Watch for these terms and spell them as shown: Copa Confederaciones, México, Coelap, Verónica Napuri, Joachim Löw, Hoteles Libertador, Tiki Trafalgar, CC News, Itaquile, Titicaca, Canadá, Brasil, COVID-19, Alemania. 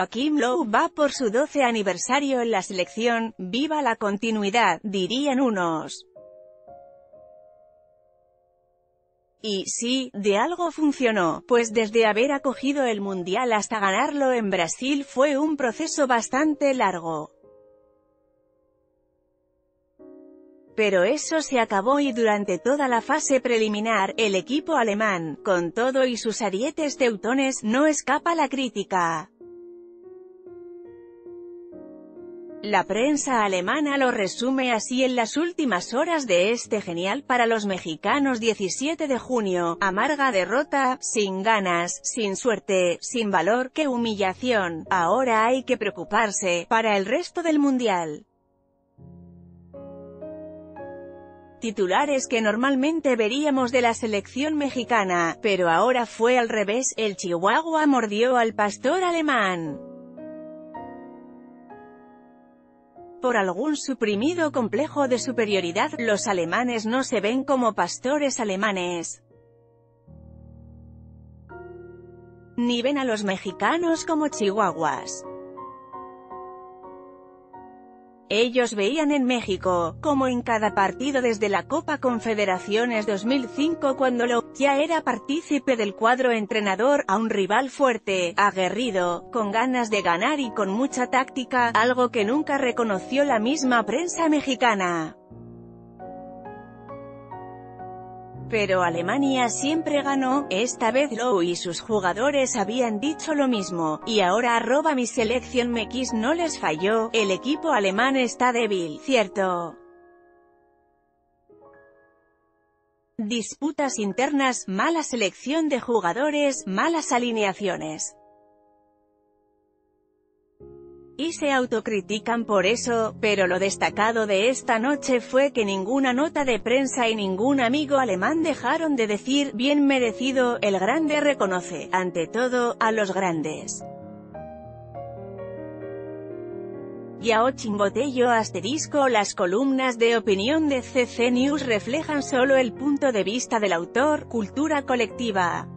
Joachim Löw va por su 12 aniversario en la selección, ¡viva la continuidad!, dirían unos. Y sí, de algo funcionó, pues desde haber acogido el Mundial hasta ganarlo en Brasil fue un proceso bastante largo. Pero eso se acabó y durante toda la fase preliminar, el equipo alemán, con todo y sus arietes teutones, no escapa a la crítica. La prensa alemana lo resume así en las últimas horas de este genial para los mexicanos 17 de junio, amarga derrota, sin ganas, sin suerte, sin valor, qué humillación, ahora hay que preocuparse, para el resto del Mundial. Titulares que normalmente veríamos de la selección mexicana, pero ahora fue al revés, el chihuahua mordió al pastor alemán. Por algún suprimido complejo de superioridad, los alemanes no se ven como pastores alemanes. Ni ven a los mexicanos como chihuahuas. Ellos veían en México, como en cada partido desde la Copa Confederaciones 2005 cuando Löw ya era partícipe del cuadro entrenador, a un rival fuerte, aguerrido, con ganas de ganar y con mucha táctica, algo que nunca reconoció la misma prensa mexicana. Pero Alemania siempre ganó, esta vez Löw y sus jugadores habían dicho lo mismo, y ahora @miseleccionmex no les falló, el equipo alemán está débil, cierto. Disputas internas, mala selección de jugadores, malas alineaciones. Y se autocritican por eso, pero lo destacado de esta noche fue que ninguna nota de prensa y ningún amigo alemán dejaron de decir, bien merecido, el grande reconoce, ante todo, a los grandes. Y a Ochimbotello *, las columnas de opinión de CC News reflejan solo el punto de vista del autor, cultura colectiva.